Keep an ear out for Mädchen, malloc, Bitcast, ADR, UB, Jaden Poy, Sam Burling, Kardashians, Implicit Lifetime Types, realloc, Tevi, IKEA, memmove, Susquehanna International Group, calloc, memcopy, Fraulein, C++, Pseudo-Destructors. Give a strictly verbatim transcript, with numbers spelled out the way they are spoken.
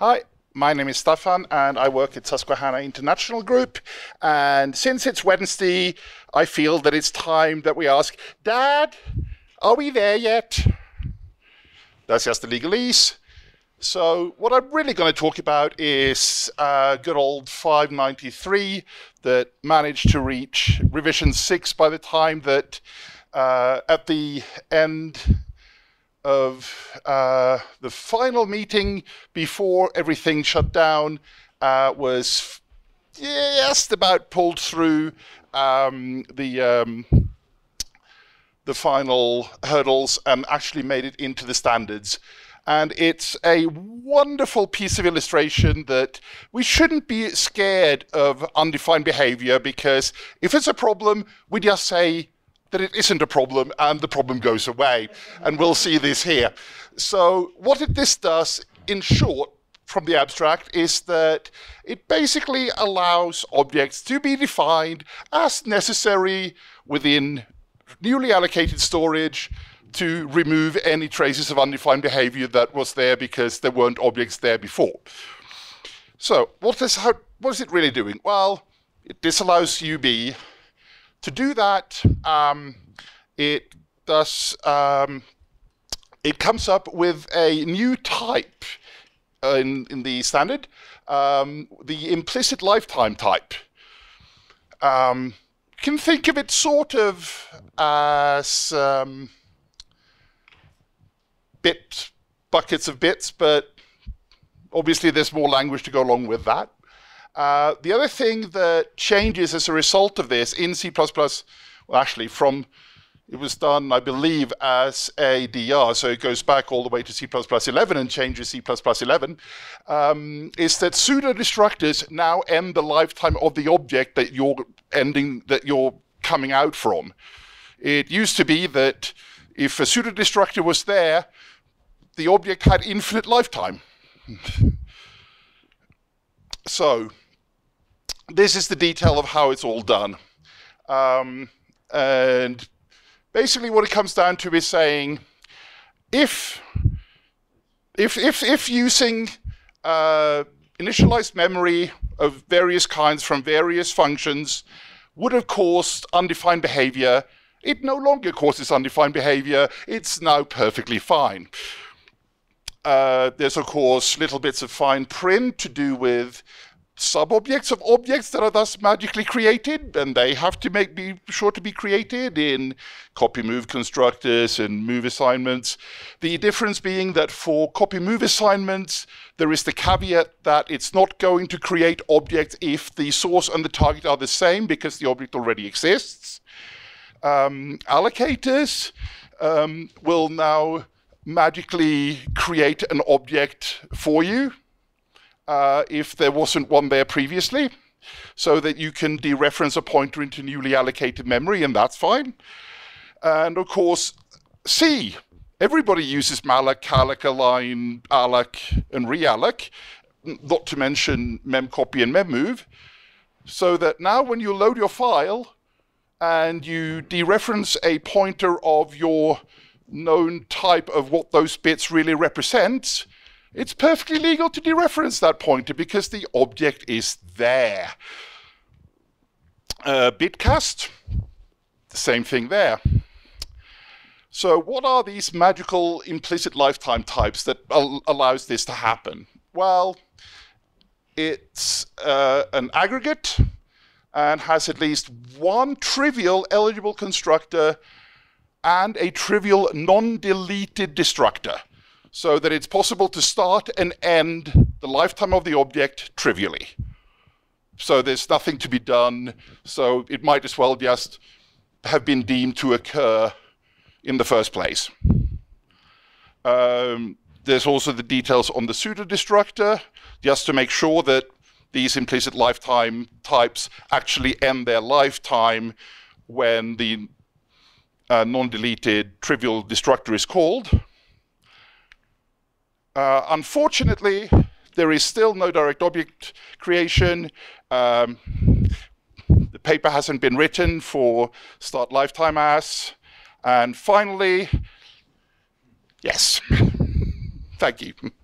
Hi, my name is Stefan and I work at Susquehanna International Group. And since it's Wednesday, I feel that it's time that we ask, Dad, are we there yet? That's just the legalese. So what I'm really going to talk about is uh, good old five ninety-three that managed to reach revision six by the time that uh, at the end of uh, the final meeting before everything shut down uh, was just about pulled through um, the um, the final hurdles and actually made it into the standards. And it's a wonderful piece of illustration that we shouldn't be scared of undefined behavior, because if it's a problem, we just say that it isn't a problem and the problem goes away. And we'll see this here. So what this does, in short, from the abstract, is that it basically allows objects to be defined as necessary within newly allocated storage to remove any traces of undefined behavior that was there because there weren't objects there before. So what is, how, what is it really doing? Well, it disallows U B. To do that, um, it does. Um, it comes up with a new type uh, in, in the standard, um, the implicit lifetime type. Um, you can think of it sort of as um, bit buckets of bits, but obviously there's more language to go along with that. Uh, the other thing that changes as a result of this in C plus plus, well, actually from, it was done, I believe, as A D R, so it goes back all the way to C plus plus eleven and changes C plus plus eleven, um, is that pseudo-destructors now end the lifetime of the object that you're ending, that you're coming out from. It used to be that if a pseudo-destructor was there, the object had infinite lifetime. So this is the detail of how it's all done. Um, and basically what it comes down to is saying, if, if, if, if using uh, initialized memory of various kinds from various functions would have caused undefined behavior, it no longer causes undefined behavior. It's now perfectly fine. Uh, there's, of course, little bits of fine print to do with sub-objects of objects that are thus magically created, and they have to make be sure to be created in copy-move constructors and move assignments. The difference being that for copy-move assignments, there is the caveat that it's not going to create objects if the source and the target are the same, because the object already exists. Um, allocators um, will now magically create an object for you uh, if there wasn't one there previously, so that you can dereference a pointer into newly allocated memory, and that's fine. And of course, C, everybody uses malloc, calloc, align, alloc, and realloc, not to mention memcopy and memmove, so that now when you load your file and you dereference a pointer of your known type of what those bits really represent, it's perfectly legal to dereference that pointer because the object is there. Uh, Bitcast, the same thing there. So what are these magical implicit lifetime types that al- allows this to happen? Well, it's uh, an aggregate and has at least one trivial eligible constructor and a trivial non-deleted destructor, so that it's possible to start and end the lifetime of the object trivially. So there's nothing to be done, so it might as well just have been deemed to occur in the first place. Um, there's also the details on the pseudo-destructor, just to make sure that these implicit lifetime types actually end their lifetime when the Uh, non-deleted trivial destructor is called. Uh, unfortunately, there is still no direct object creation. Um, the paper hasn't been written for start lifetime as. And finally, yes, thank you.